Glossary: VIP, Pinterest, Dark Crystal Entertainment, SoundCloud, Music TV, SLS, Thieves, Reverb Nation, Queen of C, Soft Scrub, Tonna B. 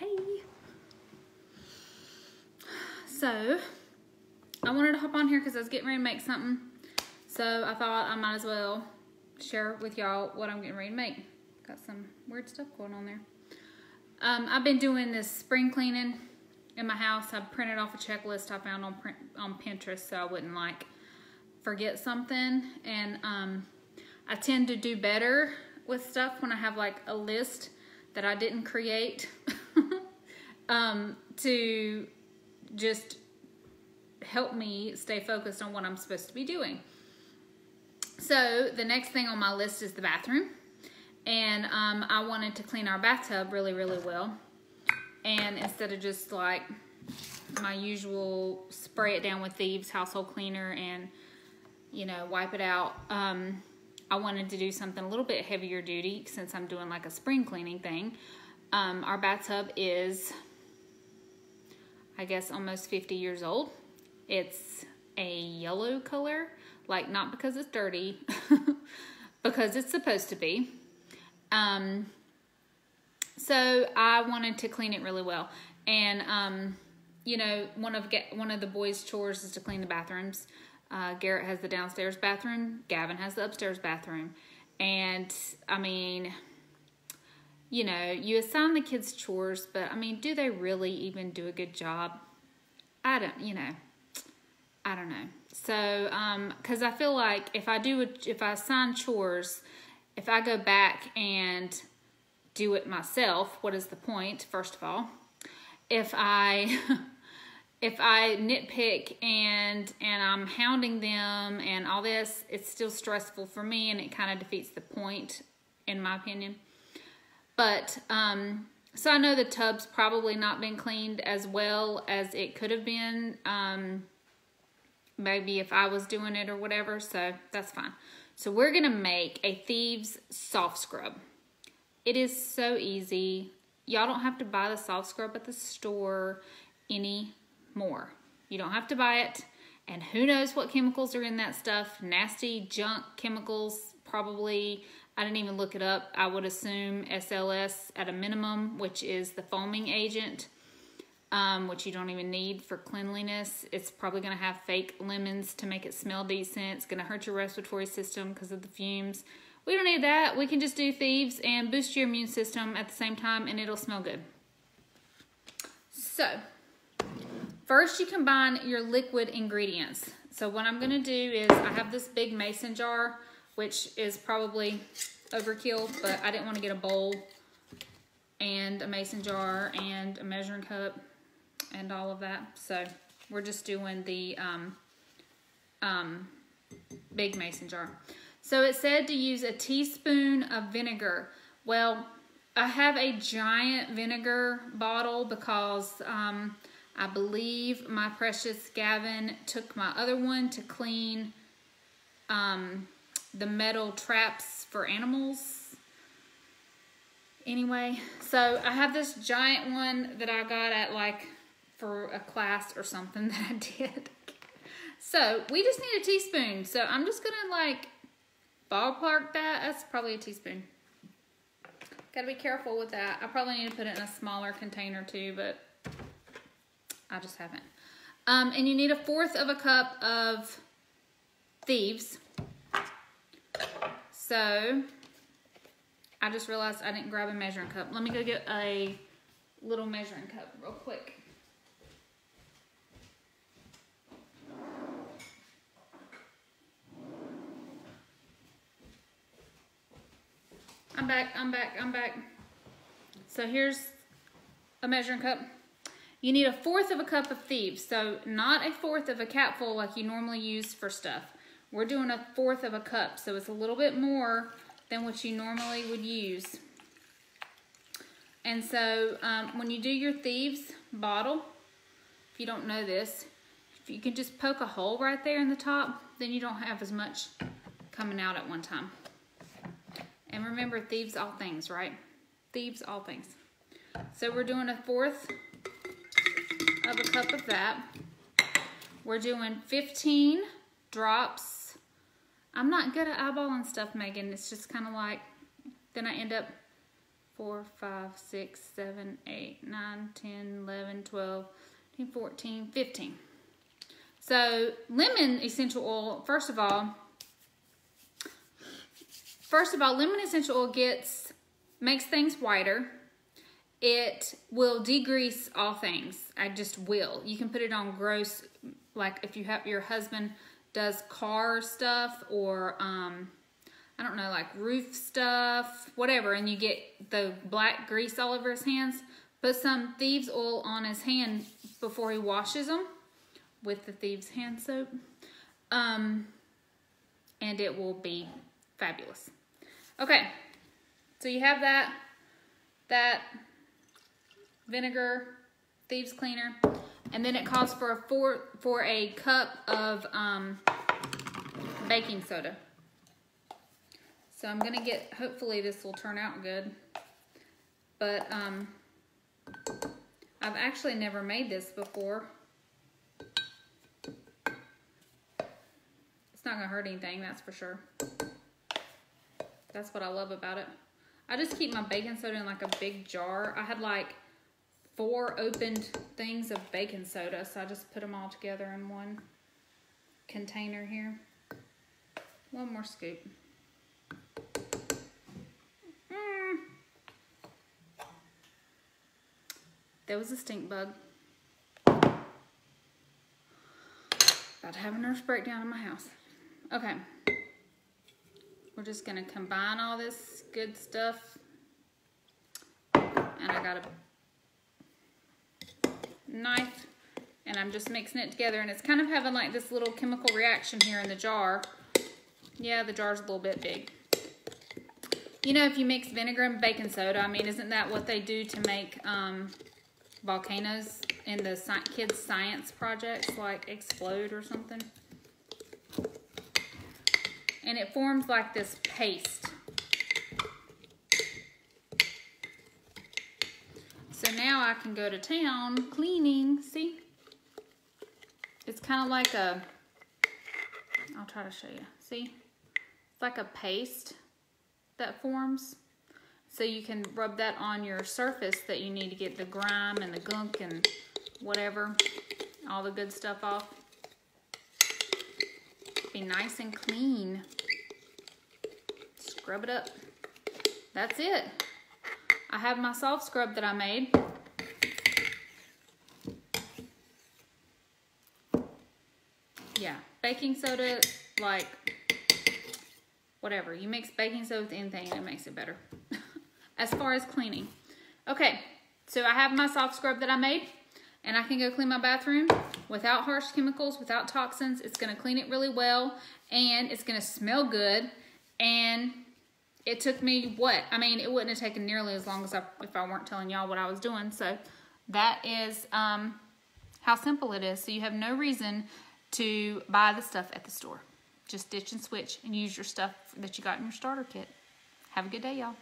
Hey. So I wanted to hop on here because I was getting ready to make something. So I thought I might as well share with y'all what I'm getting ready to make. Got some weird stuff going on there. I've been doing this spring cleaning in my house. I printed off a checklist I found on Pinterest so I wouldn't like forget something. And I tend to do better with stuff when I have like a list that I didn't create to just help me stay focused on what I'm supposed to be doing. So the next thing on my list is the bathroom. And I wanted to clean our bathtub really, really well. And instead of just like my usual spray it down with Thieves household cleaner and, you know, wipe it out, I wanted to do something a little bit heavier duty since I'm doing like a spring cleaning thing. Our bathtub is, I guess, almost 50 years old. It's a yellow color, like not because it's dirty, because it's supposed to be. So I wanted to clean it really well. And, you know, one of the boys' chores is to clean the bathrooms. Garrett has the downstairs bathroom. Gavin has the upstairs bathroom. And I mean, you know, you assign the kids chores, but I mean, do they really even do a good job? I don't know. So, cause I feel like if I assign chores, if I go back and do it myself, what is the point, first of all? If I nitpick and I'm hounding them and all this, it's still stressful for me and it kind of defeats the point, in my opinion. But, so I know the tub's probably not been cleaned as well as it could have been, maybe if I was doing it or whatever, so that's fine. So we're gonna make a Thieves soft scrub. It is so easy. Y'all don't have to buy the soft scrub at the store anymore. You don't have to buy it. And who knows what chemicals are in that stuff. Nasty junk chemicals, probably. I didn't even look it up. I would assume SLS at a minimum, which is the foaming agent, which you don't even need for cleanliness. It's probably gonna have fake lemons to make it smell decent. It's gonna hurt your respiratory system because of the fumes. We don't need that. We can just do Thieves and boost your immune system at the same time and it'll smell good. So, first you combine your liquid ingredients. So what I'm gonna do is I have this big mason jar, which is probably overkill, but I didn't want to get a bowl and a mason jar and a measuring cup and all of that. So we're just doing the big mason jar. So it said to use a teaspoon of vinegar. Well, I have a giant vinegar bottle because I believe my precious Gavin took my other one to clean the metal traps for animals. Anyway, so I have this giant one that I got at like for a class or something that I did. So we just need a teaspoon. So I'm just gonna like ballpark that. That's probably a teaspoon. Gotta be careful with that. I probably need to put it in a smaller container too, but I just haven't. And you need 1/4 cup of Thieves. So, I just realized I didn't grab a measuring cup. Let me go get a little measuring cup real quick. I'm back. So here's a measuring cup. You need 1/4 cup of Thieves. So not 1/4 capful like you normally use for stuff. We're doing 1/4 cup, so it's a little bit more than what you normally would use. And so when you do your Thieves bottle, if you don't know this, if you can just poke a hole right there in the top, then you don't have as much coming out at one time. And remember, Thieves all things, right? Thieves all things. So we're doing 1/4 cup of that. We're doing 15 drops. I'm not good at eyeballing stuff, Megan. It's just kind of like, then I end up 4, 5, 6, 7, 8, 9, 10, 11, 12, 13, 14, 15. So lemon essential oil, first of all, lemon essential oil makes things whiter. It will degrease all things. I just will. You can put it on gross, like if you have your husband does car stuff or I don't know, like roof stuff, whatever, and you get the black grease all over his hands. Put some Thieves oil on his hand before he washes them with the Thieves hand soap, and it will be fabulous. Okay, so you have that vinegar Thieves cleaner, and then it calls for a cup of baking soda. So I'm gonna get, hopefully this will turn out good, but I've actually never made this before. It's not gonna hurt anything, that's for sure. That's what I love about it. I just keep my baking soda in like a big jar. I had like 4 opened things of baking soda, so I just put them all together in one container here. One more scoop. There was a stink bug. About to have a nervous breakdown in my house. Okay. We're just gonna combine all this good stuff. And I got a knife and I'm just mixing it together, and it's kind of having like this little chemical reaction here in the jar. Yeah, the jar's a little bit big. You know, if you mix vinegar and baking soda, I mean, isn't that what they do to make volcanoes in the kids' science projects, like explode or something? And it forms like this paste. So now I can go to town cleaning, see? It's kind of like a, I'll try to show you, see? It's like a paste that forms. So you can rub that on your surface that you need to get the grime and the gunk and whatever, all the good stuff off. Be nice and clean. Scrub it up. That's it. I have my soft scrub that I made. Yeah, baking soda, like whatever. You mix baking soda with anything and it makes it better. As far as cleaning. Okay, so I have my soft scrub that I made, and I can go clean my bathroom without harsh chemicals, without toxins. It's gonna clean it really well, and it's gonna smell good. And it took me what? I mean, it wouldn't have taken nearly as long as if I weren't telling y'all what I was doing. So that is how simple it is. So you have no reason to buy the stuff at the store. Just ditch and switch and use your stuff that you got in your starter kit. Have a good day, y'all.